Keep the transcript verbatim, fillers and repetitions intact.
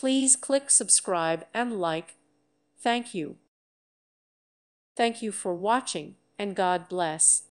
Please click subscribe and like. Thank you. Thank you for watching, and God bless.